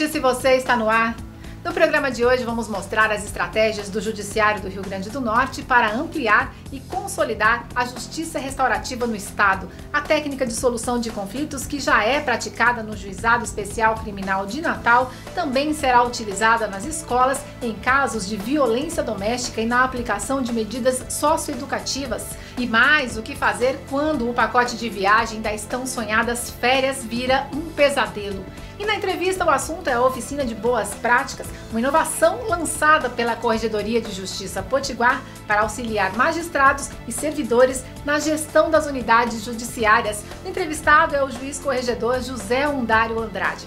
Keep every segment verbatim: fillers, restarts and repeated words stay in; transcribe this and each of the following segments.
Justiça e você está no ar. No programa de hoje vamos mostrar as estratégias do Judiciário do Rio Grande do Norte para ampliar e consolidar a justiça restaurativa no Estado, a técnica de solução de conflitos que já é praticada no Juizado Especial Criminal de Natal, também será utilizada nas escolas em casos de violência doméstica e na aplicação de medidas socioeducativas. E mais, o que fazer quando o pacote de viagem das tão sonhadas férias vira um pesadelo. E na entrevista o assunto é a Oficina de Boas Práticas, uma inovação lançada pela Corregedoria de Justiça Potiguar para auxiliar magistrados e servidores na gestão das unidades judiciárias. O entrevistado é o juiz corregedor José Undário Andrade.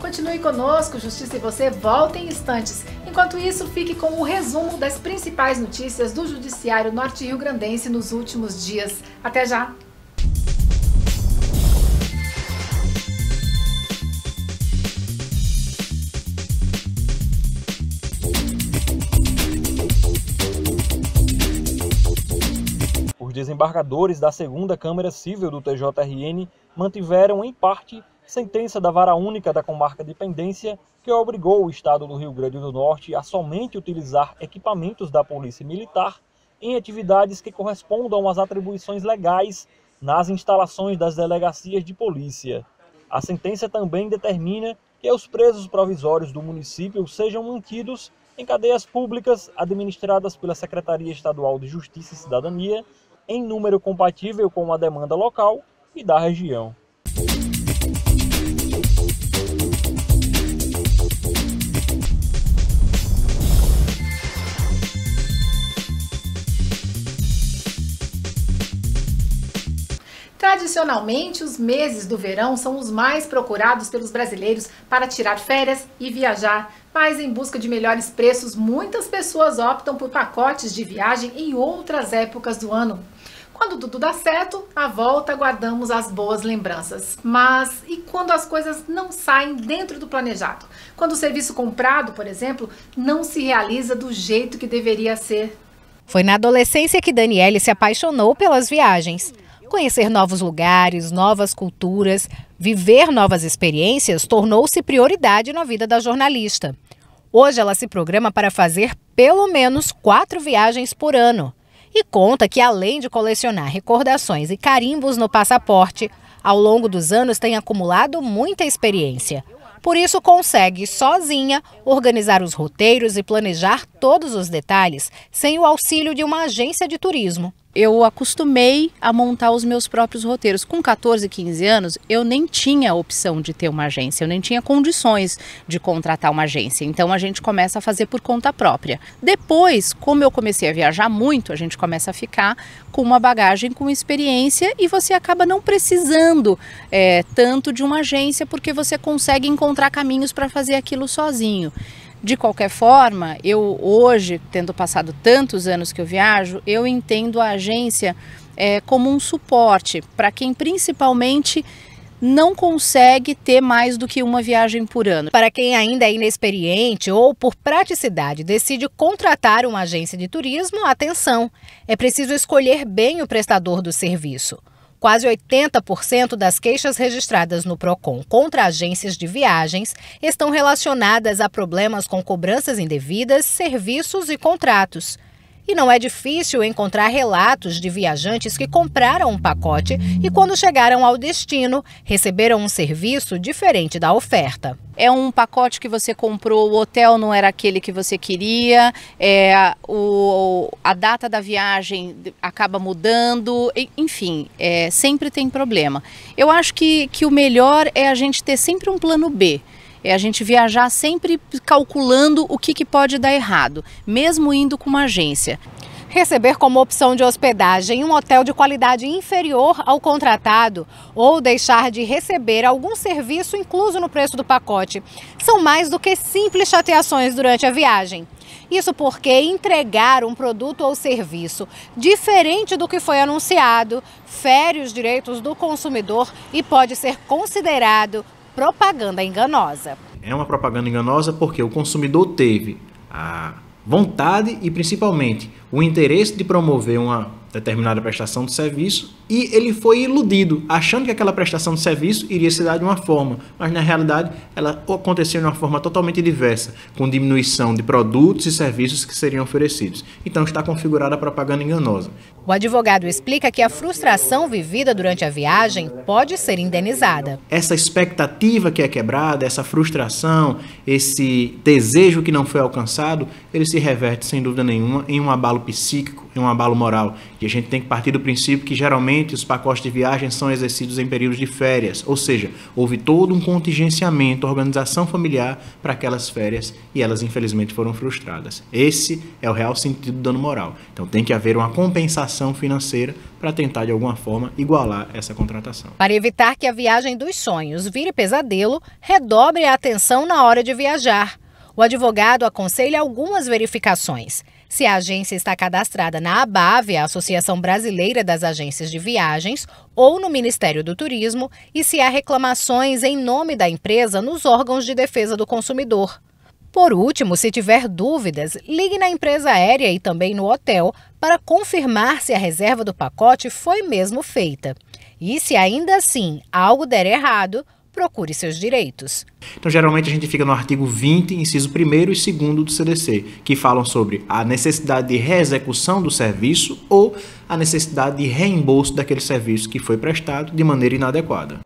Continue conosco, Justiça e Você volta em instantes. Enquanto isso, fique com o resumo das principais notícias do Judiciário norte-riograndense nos últimos dias. Até já! Desembargadores da segunda Câmara Cível do T J R N mantiveram, em parte, sentença da Vara Única da Comarca de Pendência, que obrigou o Estado do Rio Grande do Norte a somente utilizar equipamentos da Polícia Militar em atividades que correspondam às atribuições legais nas instalações das delegacias de polícia. A sentença também determina que os presos provisórios do município sejam mantidos em cadeias públicas administradas pela Secretaria Estadual de Justiça e Cidadania, em número compatível com a demanda local e da região. Tradicionalmente, os meses do verão são os mais procurados pelos brasileiros para tirar férias e viajar. Mas em busca de melhores preços, muitas pessoas optam por pacotes de viagem em outras épocas do ano. Quando tudo dá certo, à volta guardamos as boas lembranças. Mas e quando as coisas não saem dentro do planejado? Quando o serviço comprado, por exemplo, não se realiza do jeito que deveria ser? Foi na adolescência que Daniele se apaixonou pelas viagens. Conhecer novos lugares, novas culturas, viver novas experiências tornou-se prioridade na vida da jornalista. Hoje ela se programa para fazer pelo menos quatro viagens por ano. E conta que, além de colecionar recordações e carimbos no passaporte, ao longo dos anos tem acumulado muita experiência. Por isso, consegue, sozinha, organizar os roteiros e planejar todos os detalhes, sem o auxílio de uma agência de turismo. Eu acostumei a montar os meus próprios roteiros. Com quatorze, quinze anos, eu nem tinha a opção de ter uma agência, eu nem tinha condições de contratar uma agência. Então, a gente começa a fazer por conta própria. Depois, como eu comecei a viajar muito, a gente começa a ficar com uma bagagem, com experiência, e você acaba não precisando é, tanto de uma agência, porque você consegue encontrar caminhos para fazer aquilo sozinho. De qualquer forma, eu hoje, tendo passado tantos anos que eu viajo, eu entendo a agência é, como um suporte para quem principalmente não consegue ter mais do que uma viagem por ano. Para quem ainda é inexperiente ou por praticidade decide contratar uma agência de turismo, atenção! É preciso escolher bem o prestador do serviço. Quase oitenta por cento das queixas registradas no PROCON contra agências de viagens estão relacionadas a problemas com cobranças indevidas, serviços e contratos. E não é difícil encontrar relatos de viajantes que compraram um pacote e, quando chegaram ao destino, receberam um serviço diferente da oferta. É um pacote que você comprou, o hotel não era aquele que você queria, é, o, a data da viagem acaba mudando, enfim, é, sempre tem problema. Eu acho que, que o melhor é a gente ter sempre um plano B. É a gente viajar sempre calculando o que, que pode dar errado, mesmo indo com uma agência. Receber como opção de hospedagem um hotel de qualidade inferior ao contratado ou deixar de receber algum serviço incluso no preço do pacote são mais do que simples chateações durante a viagem. Isso porque entregar um produto ou serviço diferente do que foi anunciado fere os direitos do consumidor e pode ser considerado propaganda enganosa. É uma propaganda enganosa porque o consumidor teve a vontade e, principalmente, o interesse de promover uma determinada prestação de serviço e ele foi iludido, achando que aquela prestação de serviço iria se dar de uma forma, mas na realidade ela aconteceu de uma forma totalmente diversa, com diminuição de produtos e serviços que seriam oferecidos. Então está configurada a propaganda enganosa. O advogado explica que a frustração vivida durante a viagem pode ser indenizada. Essa expectativa que é quebrada, essa frustração, esse desejo que não foi alcançado, ele se reverte sem dúvida nenhuma em um abalo psíquico, em um abalo moral. E a gente tem que partir do princípio que geralmente os pacotes de viagem são exercidos em períodos de férias, ou seja, houve todo um contingenciamento, organização familiar para aquelas férias e elas infelizmente foram frustradas. Esse é o real sentido do dano moral. Então tem que haver uma compensação financeira para tentar de alguma forma igualar essa contratação. Para evitar que a viagem dos sonhos vire pesadelo, redobre a atenção na hora de viajar. O advogado aconselha algumas verificações. Se a agência está cadastrada na ABAV, a Associação Brasileira das Agências de Viagens, ou no Ministério do Turismo, e se há reclamações em nome da empresa nos órgãos de defesa do consumidor. Por último, se tiver dúvidas, ligue na empresa aérea e também no hotel para confirmar se a reserva do pacote foi mesmo feita. E se ainda assim algo der errado, procure seus direitos. Então, geralmente a gente fica no artigo vinte, inciso primeiro e segundo do C D C, que falam sobre a necessidade de reexecução do serviço ou a necessidade de reembolso daquele serviço que foi prestado de maneira inadequada.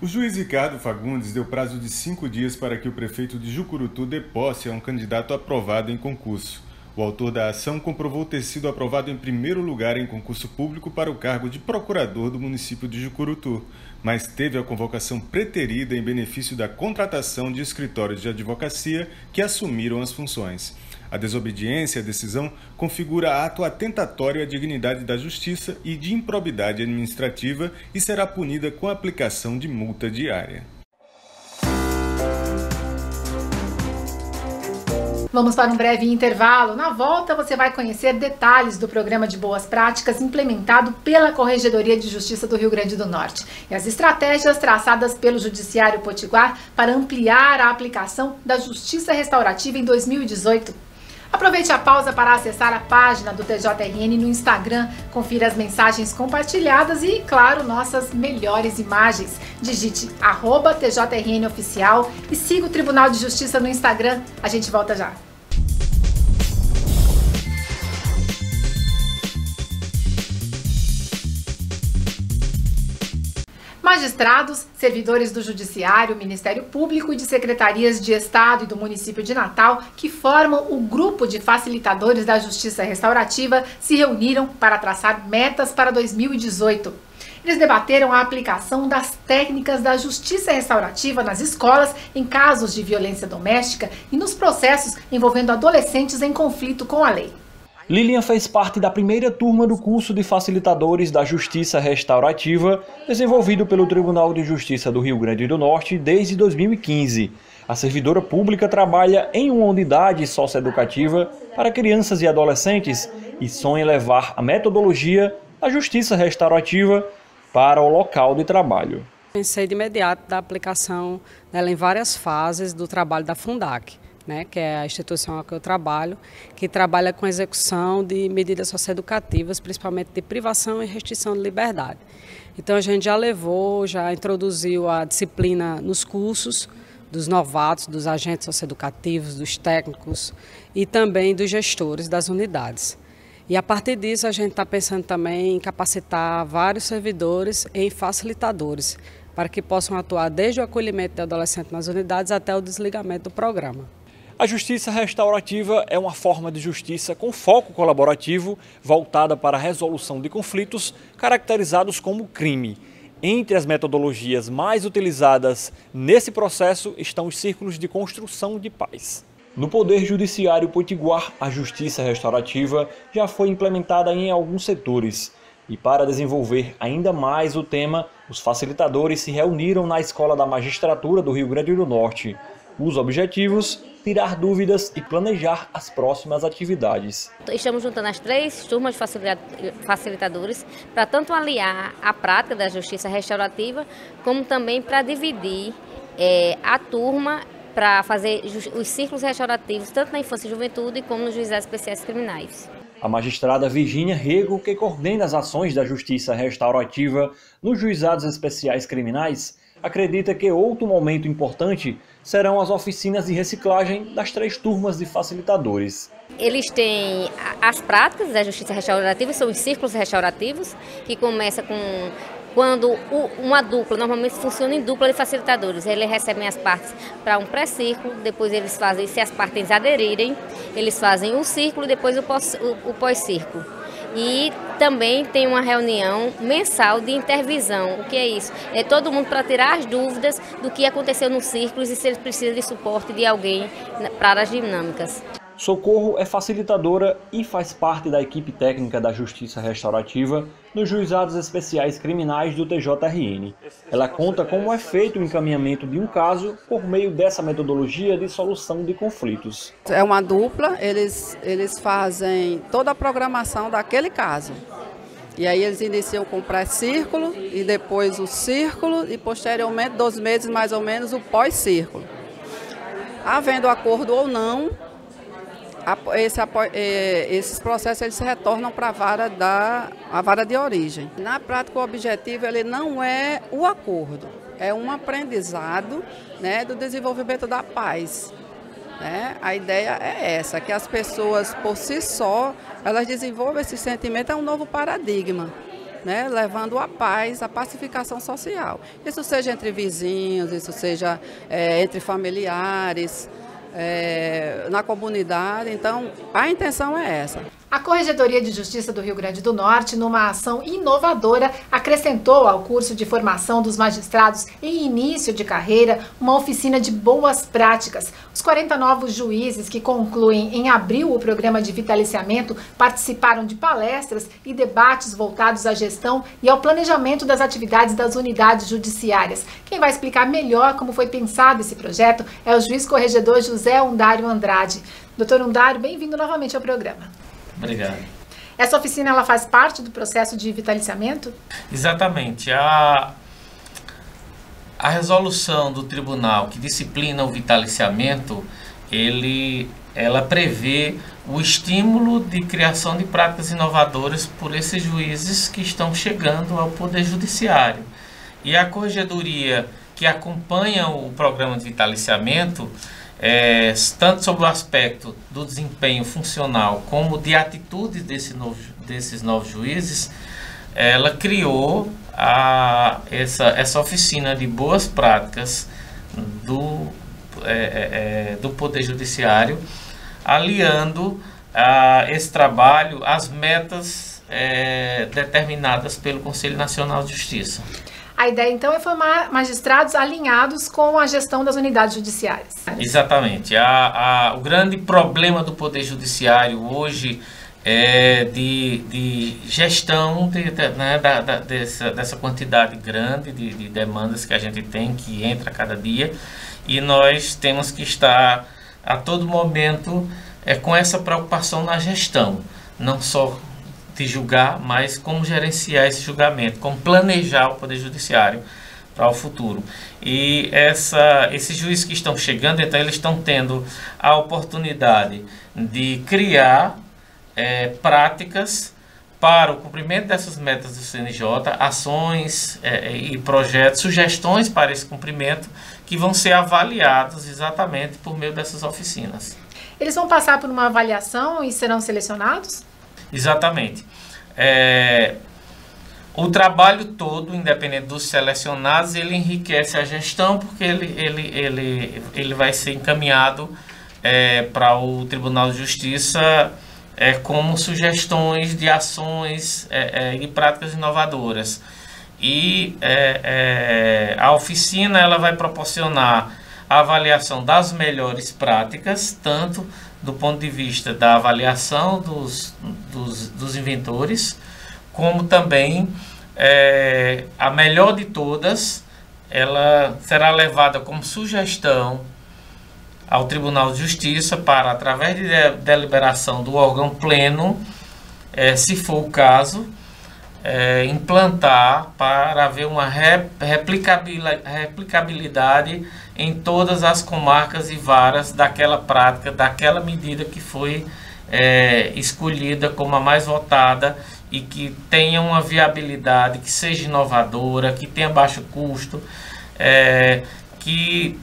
O juiz Ricardo Fagundes deu prazo de cinco dias para que o prefeito de Jucurutu dê posse a um candidato aprovado em concurso. O autor da ação comprovou ter sido aprovado em primeiro lugar em concurso público para o cargo de procurador do município de Jucurutu, mas teve a convocação preterida em benefício da contratação de escritórios de advocacia que assumiram as funções. A desobediência à decisão configura ato atentatório à dignidade da justiça e de improbidade administrativa e será punida com a aplicação de multa diária. Vamos para um breve intervalo. Na volta, você vai conhecer detalhes do programa de boas práticas implementado pela Corregedoria de Justiça do Rio Grande do Norte e as estratégias traçadas pelo Judiciário Potiguar para ampliar a aplicação da Justiça Restaurativa em dois mil e dezoito. Aproveite a pausa para acessar a página do T J R N no Instagram, confira as mensagens compartilhadas e, claro, nossas melhores imagens. Digite arroba T J R N Oficial e siga o Tribunal de Justiça no Instagram. A gente volta já. Magistrados, servidores do Judiciário, Ministério Público e de Secretarias de Estado e do município de Natal, que formam o grupo de facilitadores da Justiça Restaurativa, se reuniram para traçar metas para dois mil e dezoito. Eles debateram a aplicação das técnicas da Justiça Restaurativa nas escolas em casos de violência doméstica e nos processos envolvendo adolescentes em conflito com a lei. Lilian fez parte da primeira turma do curso de facilitadores da Justiça Restaurativa, desenvolvido pelo Tribunal de Justiça do Rio Grande do Norte desde dois mil e quinze. A servidora pública trabalha em uma unidade socioeducativa para crianças e adolescentes e sonha levar a metodologia da Justiça Restaurativa para o local de trabalho. Pensei de imediato da aplicação dela em várias fases do trabalho da FUNDAC. Né, que é a instituição a que eu trabalho, que trabalha com a execução de medidas socioeducativas, principalmente de privação e restrição de liberdade. Então a gente já levou, já introduziu a disciplina nos cursos dos novatos, dos agentes socioeducativos, dos técnicos e também dos gestores das unidades. E a partir disso a gente está pensando também em capacitar vários servidores em facilitadores, para que possam atuar desde o acolhimento do adolescente nas unidades até o desligamento do programa. A justiça restaurativa é uma forma de justiça com foco colaborativo, voltada para a resolução de conflitos caracterizados como crime. Entre as metodologias mais utilizadas nesse processo estão os círculos de construção de paz. No Poder Judiciário Potiguar, a justiça restaurativa já foi implementada em alguns setores. E para desenvolver ainda mais o tema, os facilitadores se reuniram na Escola da Magistratura do Rio Grande do Norte. Os objetivos: tirar dúvidas e planejar as próximas atividades. Estamos juntando as três turmas de facilitadores para tanto aliar a prática da justiça restaurativa, como também para dividir é, a turma para fazer os círculos restaurativos, tanto na infância e juventude, como nos juizados especiais criminais. A magistrada Virginia Rego, que coordena as ações da Justiça Restaurativa nos juizados especiais criminais, acredita que outro momento importante serão as oficinas de reciclagem das três turmas de facilitadores. Eles têm as práticas da Justiça Restaurativa, são os círculos restaurativos, que começa com... Quando uma dupla, normalmente funciona em dupla de facilitadores, eles recebem as partes para um pré-círculo, depois eles fazem, se as partes aderirem, eles fazem um círculo e depois o pós-círculo. E também tem uma reunião mensal de intervisão. O que é isso? É todo mundo para tirar as dúvidas do que aconteceu nos círculos e se eles precisam de suporte de alguém para as dinâmicas. Socorro é facilitadora e faz parte da equipe técnica da Justiça Restaurativa nos Juizados Especiais Criminais do T J R N. Ela conta como é feito o encaminhamento de um caso por meio dessa metodologia de solução de conflitos. É uma dupla, eles, eles fazem toda a programação daquele caso. E aí eles iniciam com o pré-círculo e depois o círculo e posteriormente, dois meses mais ou menos, o pós-círculo. Havendo acordo ou não, Esse, esses processos eles retornam para a vara da a vara de origem. Na prática, o objetivo ele não é o acordo, é um aprendizado, né, do desenvolvimento da paz. Né? A ideia é essa, que as pessoas por si só elas desenvolvam esse sentimento, é um novo paradigma. Né, levando a paz, a pacificação social. Isso seja entre vizinhos, isso seja é, entre familiares, É, na comunidade, então a intenção é essa. A Corregedoria de Justiça do Rio Grande do Norte, numa ação inovadora, acrescentou ao curso de formação dos magistrados em início de carreira uma oficina de boas práticas. Os quarenta novos juízes que concluem em abril o programa de vitaliciamento participaram de palestras e debates voltados à gestão e ao planejamento das atividades das unidades judiciárias. Quem vai explicar melhor como foi pensado esse projeto é o juiz corregedor José Undário Andrade. Doutor Undário, bem-vindo novamente ao programa. Obrigado. Essa oficina ela faz parte do processo de vitaliciamento? Exatamente. A, a resolução do tribunal que disciplina o vitaliciamento, ele, ela prevê o estímulo de criação de práticas inovadoras por esses juízes que estão chegando ao Poder Judiciário. E a corregedoria que acompanha o programa de vitaliciamento, É, tanto sobre o aspecto do desempenho funcional como de atitude desse novo, desses novos juízes, ela criou a, essa, essa oficina de boas práticas do, é, é, do Poder Judiciário, aliando a, esse trabalho às metas é, determinadas pelo Conselho Nacional de Justiça. A ideia, então, é formar magistrados alinhados com a gestão das unidades judiciárias. Exatamente. A, a, o grande problema do Poder Judiciário hoje é de, de gestão de, de, né, da, da, dessa, dessa quantidade grande de, de demandas que a gente tem, que entra a cada dia, e nós temos que estar a todo momento é, com essa preocupação na gestão, não só de julgar, mas como gerenciar esse julgamento, como planejar o Poder Judiciário para o futuro. E essa, esses juízes que estão chegando, então eles estão tendo a oportunidade de criar é, práticas para o cumprimento dessas metas do C N J, ações é, e projetos, sugestões para esse cumprimento, que vão ser avaliados exatamente por meio dessas oficinas. Eles vão passar por uma avaliação e serão selecionados? Exatamente. É, o trabalho todo, independente dos selecionados, ele enriquece a gestão, porque ele, ele, ele, ele vai ser encaminhado é, para o Tribunal de Justiça é, como sugestões de ações é, é, e práticas inovadoras. E é, é, a oficina ela vai proporcionar a avaliação das melhores práticas, tanto do ponto de vista da avaliação dos, dos, dos inventores, como também é, a melhor de todas, ela será levada como sugestão ao Tribunal de Justiça para, através de deliberação do órgão pleno, é, se for o caso, é, implantar para haver uma replicabilidade em todas as comarcas e varas daquela prática, daquela medida que foi é, escolhida como a mais votada e que tenha uma viabilidade, que seja inovadora, que tenha baixo custo, é, que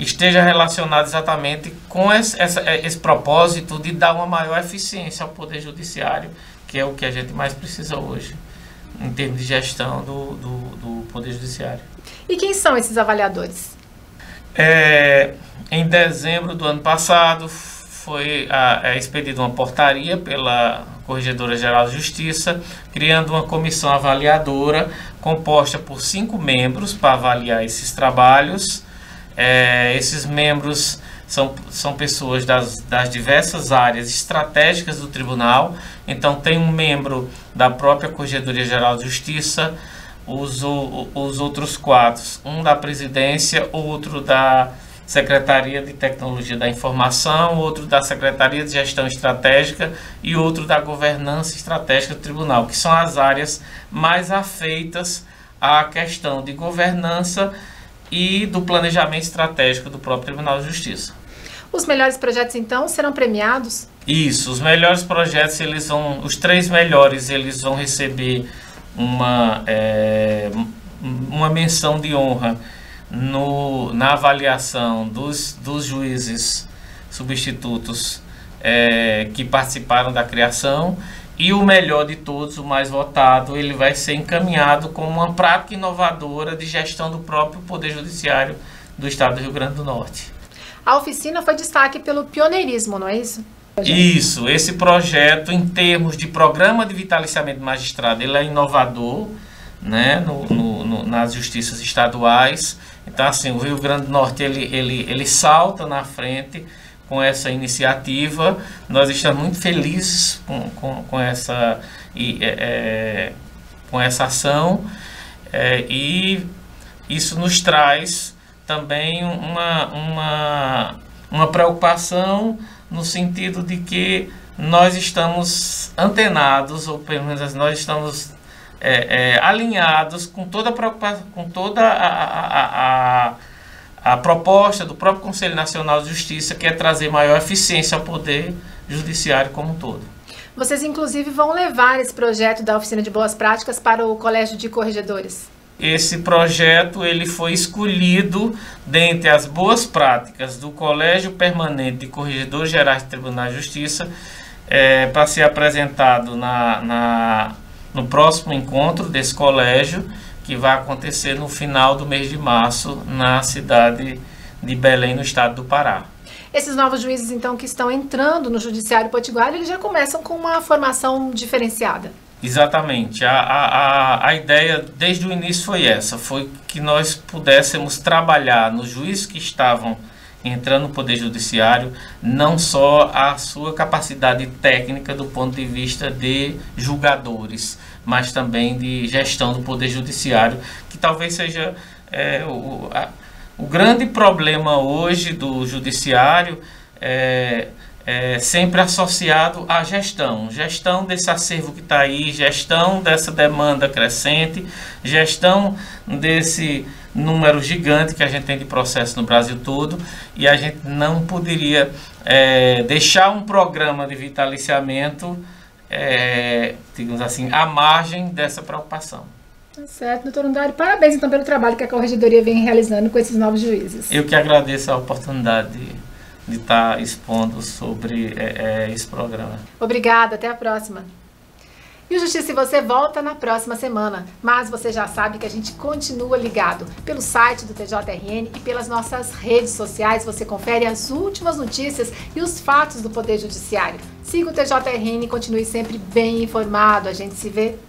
esteja relacionado exatamente com esse, essa, esse propósito de dar uma maior eficiência ao Poder Judiciário, que é o que a gente mais precisa hoje, em termos de gestão do, do, do Poder Judiciário. E quem são esses avaliadores? É, em dezembro do ano passado, foi a, é, expedida uma portaria pela Corregedoria-Geral da Justiça, criando uma comissão avaliadora composta por cinco membros para avaliar esses trabalhos. É, esses membros são, são pessoas das, das diversas áreas estratégicas do Tribunal. Então, tem um membro da própria Corregedoria-Geral de Justiça, os, o, os outros quatro, um da Presidência, outro da Secretaria de Tecnologia da Informação, outro da Secretaria de Gestão Estratégica e outro da Governança Estratégica do Tribunal, que são as áreas mais afeitas à questão de governança e do planejamento estratégico do próprio Tribunal de Justiça. Os melhores projetos, então, serão premiados? Isso, os melhores projetos, eles vão, os três melhores, eles vão receber uma, é, uma menção de honra no, na avaliação dos, dos juízes substitutos é, que participaram da criação. E o melhor de todos, o mais votado, ele vai ser encaminhado como uma prática inovadora de gestão do próprio Poder Judiciário do Estado do Rio Grande do Norte. A oficina foi destaque pelo pioneirismo, não é isso? Isso, esse projeto, em termos de programa de vitaliciamento de magistrado, ele é inovador, né, no, no, no, nas justiças estaduais. Então, assim, o Rio Grande do Norte, ele, ele, ele salta na frente com essa iniciativa. Nós estamos muito felizes com, com, com, essa, e, é, com essa ação, é, e isso nos traz também uma, uma, uma preocupação no sentido de que nós estamos antenados, ou pelo menos nós estamos é, é, alinhados com toda a preocupação, com toda a, a, a, a a proposta do próprio Conselho Nacional de Justiça, que é trazer maior eficiência ao Poder Judiciário como um todo. Vocês, inclusive, vão levar esse projeto da Oficina de Boas Práticas para o Colégio de Corregedores? Esse projeto, ele foi escolhido dentre as boas práticas do Colégio Permanente de Corregedores Gerais do Tribunal de Justiça, é, para ser apresentado na, na, no próximo encontro desse colégio, que vai acontecer no final do mês de março, na cidade de Belém, no estado do Pará. Esses novos juízes, então, que estão entrando no Judiciário Potiguar, eles já começam com uma formação diferenciada? Exatamente. A, a, a ideia, desde o início, foi essa. Foi que nós pudéssemos trabalhar nos juízes que estavam entrando no Poder Judiciário, não só a sua capacidade técnica do ponto de vista de julgadores, mas também de gestão do Poder Judiciário, que talvez seja é, o, a, o grande problema hoje do Judiciário, é, é sempre associado à gestão, gestão desse acervo que está aí, gestão dessa demanda crescente, gestão desse número gigante que a gente tem de processo no Brasil todo, e a gente não poderia é, deixar um programa de vitaliciamento, É, digamos assim, à margem dessa preocupação. Tá certo, doutor Undário, parabéns então pelo trabalho que a Corregedoria vem realizando com esses novos juízes. Eu que agradeço a oportunidade de estar expondo sobre é, é, esse programa. Obrigada, até a próxima. E o Justiça e Você volta na próxima semana, mas você já sabe que a gente continua ligado. Pelo site do T J R N e pelas nossas redes sociais, você confere as últimas notícias e os fatos do Poder Judiciário. Siga o T J R N e continue sempre bem informado. A gente se vê